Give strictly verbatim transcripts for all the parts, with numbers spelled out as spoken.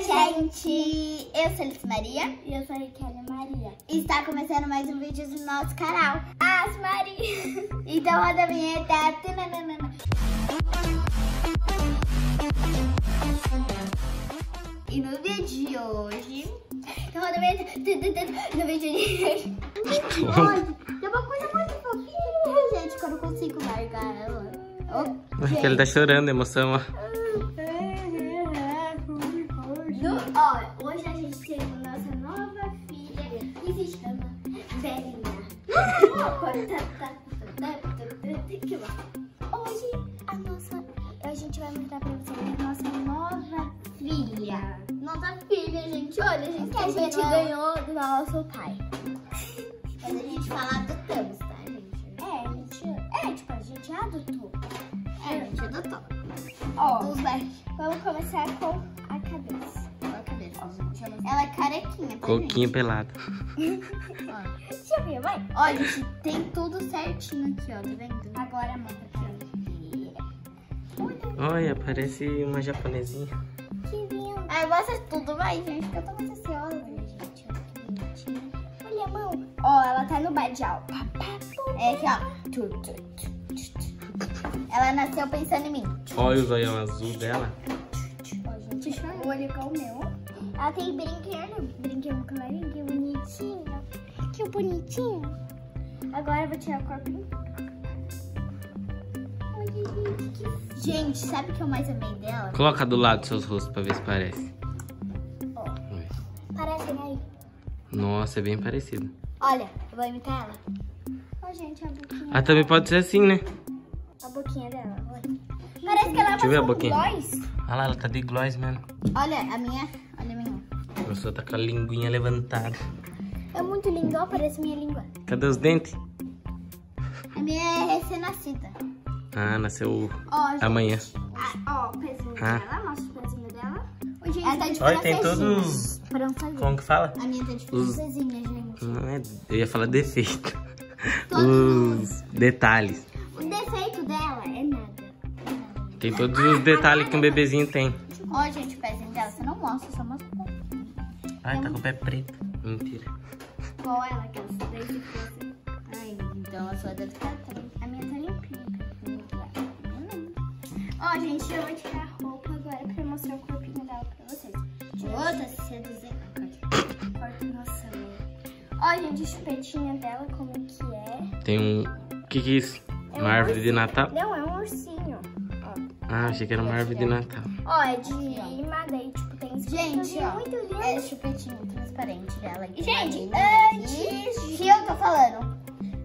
Oi, gente! Eu sou a Lissi Maria. E eu sou a Rikele Maria. E está começando mais um vídeo do nosso canal, As Marias. Então, roda a vinheta. E no vídeo de hoje... Então, roda a vinheta. No vídeo de hoje... Hoje, é uma coisa muito fofinha, gente, que eu não consigo largar ela. Oh, a Rikele tá chorando, emoção, ó. No, ó, hoje a gente tem a nossa nova filha que se chama Belinha. Hoje a nossa, a gente vai mostrar pra vocês a nossa nova filha. Nossa filha, gente, olha, a gente, que a gente ganhou do nosso pai. Quando a gente fala adotamos, tá, gente? É, a gente, é, tipo, a gente adotou. É, a gente adotou. Ó, vamos começar com a cabeça. Ela é carequinha, tá, coquinha gente? Pelada. Deixa eu ver, vai. Olha, gente, tem tudo certinho aqui, ó. Tá vendo? Agora a mão aqui, ó. Olha. Olha, parece uma japonesinha. Que lindo. Ai, mostra tudo, vai, gente. Eu tô muito ansiosa, gente. Olha a mão. Ó, ela tá no badial. É aqui, ó. Ela nasceu pensando em mim. Olha o zoião azul dela. Ó, gente, o olho com o meu. Ela tem brinquedo, brinquedo clarinho, que bonitinho, que bonitinho. Agora eu vou tirar o corpinho. Gente, sabe o que eu mais amei dela? Coloca do lado seus rostos pra ver se parece. Ó, oh. Parece aí. Nossa, é bem parecido. Olha, eu vou imitar ela. Ó, gente, a boquinha. Ah, também pode ser assim, né? A boquinha dela, olha. Parece que ela é uma gloss. Olha lá, ela tá de gloss mesmo. Olha, a minha... A pessoa tá com a linguinha levantada. É muito lindo, ó, parece minha língua. Cadê os dentes? A minha é recém-nascida. Ah, nasceu ó, gente, amanhã. Ah, ó, o pezinho ah. dela, mostra o pezinho dela. Ô, gente, ela tá de olha, tem todos... Como que fala? A minha tá de francesinha, gente. Não é... Eu ia falar defeito. Todos os detalhes. O defeito dela é nada. É nada. Tem todos ah, os detalhes ah, que um bebezinho tem. Ó, gente, o pezinho dela, você não mostra, só mostra. Ai, tá com o pé preto. Mentira. Qual ela? Aquelas três de coisa. Ai, então a sua deve estar também. A minha tá limpinha. Ó, gente, eu vou tirar a roupa agora pra mostrar o corpinho dela pra vocês. Outra seduzindo. Corta nossa mão. Ó, gente, a chupetinha dela, como que é? Tem um... O que que é isso? É uma, uma árvore ursinho. de Natal? Não, é um ursinho. Ó. Ah, achei que era uma árvore de Natal. Ó, é de madeira, tipo. Gente, ó, muito lindo. É chupetinho transparente dela aqui. Gente, antes que eu tô falando.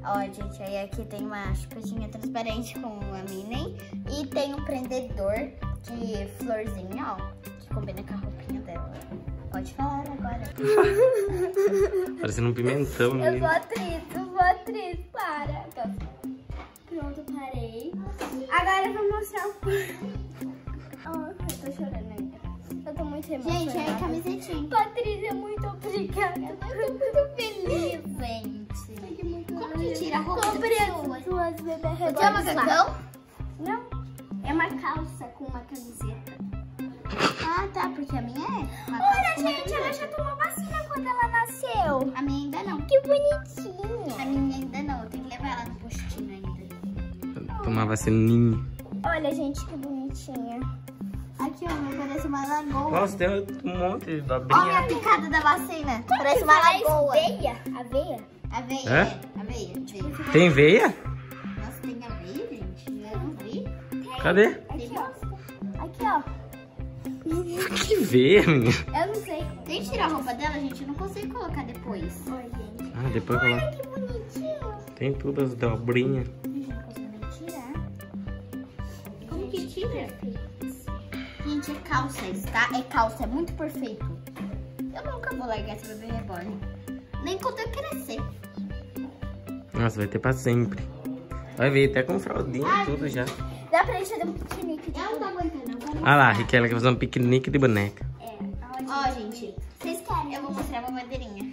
Ó, gente, aí aqui tem uma chupetinha transparente com a Minnie. E tem um prendedor de florzinha, ó. Que combina com a roupinha dela. Pode falar agora. Parecendo um pimentão, né? Eu sou atriz, eu sou atriz, para. Pronto, parei. Agora eu vou mostrar o ó, eu tô chorando ainda. Eu tô muito emocionada. Gente, é a camisetinha. Patrícia, muito obrigada. Eu tô muito feliz, gente. Muito como que tira a roupa da pessoa? Suas bebês rebolando. Você é uma cacão? Não. É uma calça com uma camiseta. Ah, tá. Porque a minha é. Olha, gente, ela já tomou vacina quando ela nasceu. A minha ainda não. Que bonitinha. A minha ainda não. Eu tenho que levar ela no postinho ainda. Tomar vacininha. Olha, gente, que bonitinha. Aqui, ó, meu, parece uma lagoa. Nossa, tem um monte de babinha. Olha a picada da vacina. Como parece uma lagoa. Veia? Aveia? Aveia, é? É. Aveia. Tipo, tem veia? Nossa, tem aveia, gente? Eu não vi. Cadê? Aqui, ó. Aqui, ó. Que veia, menina? Eu não sei. Tem que tirar a roupa dela, gente. Eu não consigo colocar depois. Oi, gente. Ah, depois olha, coloca. Que bonitinho. Tem todas as dobrinhas. A gente não consegue tirar. Como que tira? Gente, é calça isso, tá? É calça, é muito perfeito. Eu nunca vou largar esse bebê reborn. Nem quando eu crescer. Nossa, vai ter pra sempre. Vai ver, até com fraldinha e tudo já. Dá pra gente fazer um piquenique de boneca. Eu não tô aguentando. Olha ah lá, a Rikele quer fazer um piquenique de boneca. É. Ó, gente. Vocês querem? Eu vou mostrar uma bandeirinha.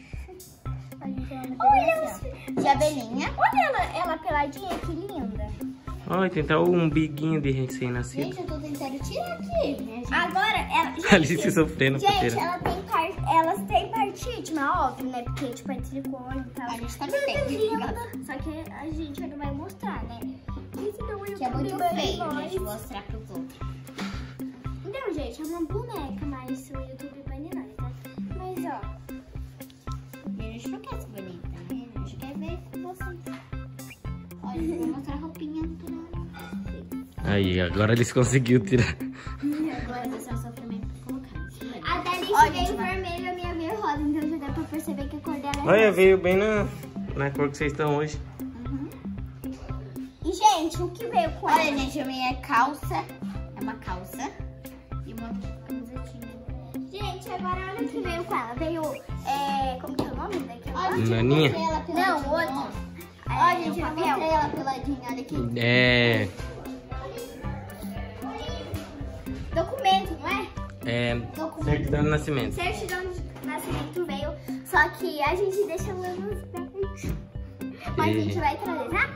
Olha, de abelhinha. Olha ela, ela peladinha, que linda. Olha, tem até um umbiguinho de recém-nascido. Gente, eu tô tentando tirar aqui, né, gente? Agora, ela... Gente, Alice sofrendo, gente, ela tem part... elas têm partite, mas óbvio, né? Porque, tipo, é silicone e tal. A gente tá vendo. Só que a gente não vai mostrar, né? Isso não é que é muito feio a gente mostrar pro outro. Então, gente, é uma boneca, mas o YouTube bane nós, tá? Mas, ó... Eu acho que é bonita, né? Eu acho que é ver com você. Olha, eu vou mostrar a roupinha do... Aí, agora eles conseguiram tirar. Agora é só sofrimento pra colocar. Até eles veio vermelho, a minha veio rosa, então já dá pra perceber que a cor dela é... Olha, veio bem na, na cor que vocês estão hoje. Uhum. E, gente, o que veio com ela? Olha, gente, a minha calça. É uma calça. E uma camisetinha. Gente, agora olha o que veio com ela. Veio, é... Como que é o nome daquela? Olha, Naninha. Gente, ela não, outro. Olha, gente, eu mostrei ela peladinha, olha aqui. É. Documento, não é? É. Documento. Certidão de nascimento. Certidão de nascimento veio, só que a gente deixa luz pra frente. Mas e... a gente vai trazer, tá?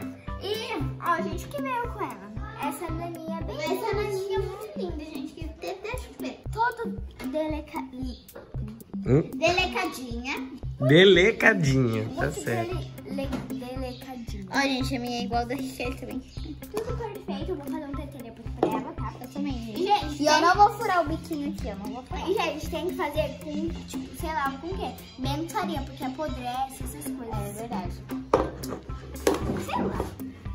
E, ó, gente, que veio com ela? Essa naninha bem linda. Essa naninha é muito linda, gente. Que deixa eu ver. Todo deleca... hum? delecadinha. Delecadinha, muito tá certo. Dele... Delecadinha. Ó, gente, a minha é igual da Richê também. Tudo perfeito, eu vou fazer um tetelha pra ela, tá? Eu também, gente. E, gente, e eu não vou furar o biquinho aqui, eu não vou furar. E, gente, tem que fazer com, tipo, sei lá, com o quê? Menos farinha, porque apodrece, essas coisas. É verdade. Sei lá.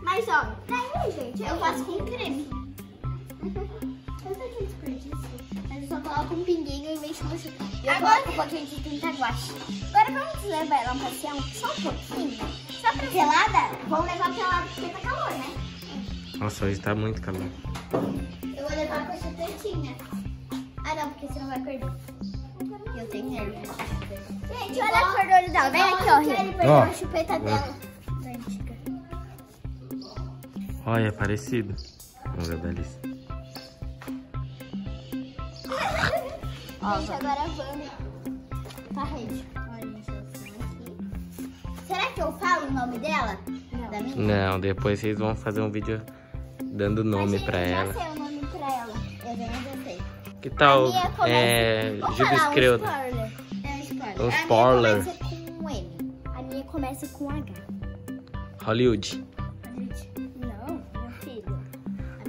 Mas, ó, daí, gente, eu faço com creme. Tanto que desperdício. Só coloca um pinguinho e mexe no chão. Eu agora coloco um pouquinho de tinta guache. Agora vamos levar ela pra passear só um pouquinho. Só pra pelada? Vamos levar pelada porque tá calor, né? Nossa, hoje tá muito calor. Eu vou levar com a chutetinha. Ah não, porque senão vai acordar. Eu tenho nervo. Gente, olha a cor do olho dela. Vem aqui, ó. Ele perdeu a chupeta dela. Olha, é parecido. Vamos ver a Belinha. Gente, agora vamos pra rede. Olha, gente, eu vou aqui. Será que eu falo o nome dela? Não. Da minha? Não, depois vocês vão fazer um vídeo dando nome pra ela. Eu já sei o nome pra ela. Eu já sei. Que tal? É. Júlio Escreudo. É um spoiler. Um spoiler. A minha começa com M. A minha começa com H. Hollywood. Hollywood. Não, minha filha.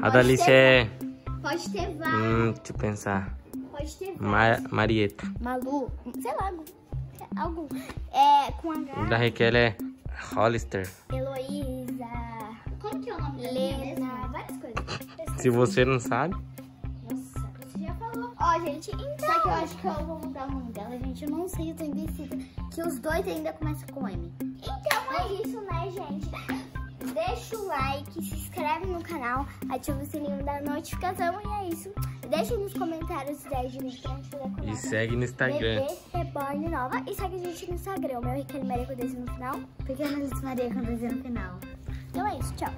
A da Alice é. Pode ter vários. Hum, deixa eu pensar. Ma Marieta. Malu, sei lá, algum. É, com H. Da Riquel é Hollister. Heloísa. Como que é o nome dela? Lena, várias coisas. Se você não sabe. Nossa, você já falou. Ó, gente, então. Só que eu acho que eu vou mudar o nome dela, gente. Eu não sei, eu tô indecida. Que os dois ainda começam com M. Então é isso, né, gente? Deixa o like, se inscreve no canal, ativa o sininho da notificação e é isso. Deixa nos comentários se der de mim pra gente fazer com E segue no Instagram. Reborn Nova e segue a gente no Instagram. O meu é Rikele Maria com dois no final, porque a Lissi Maria com dois no final. Então é isso, tchau.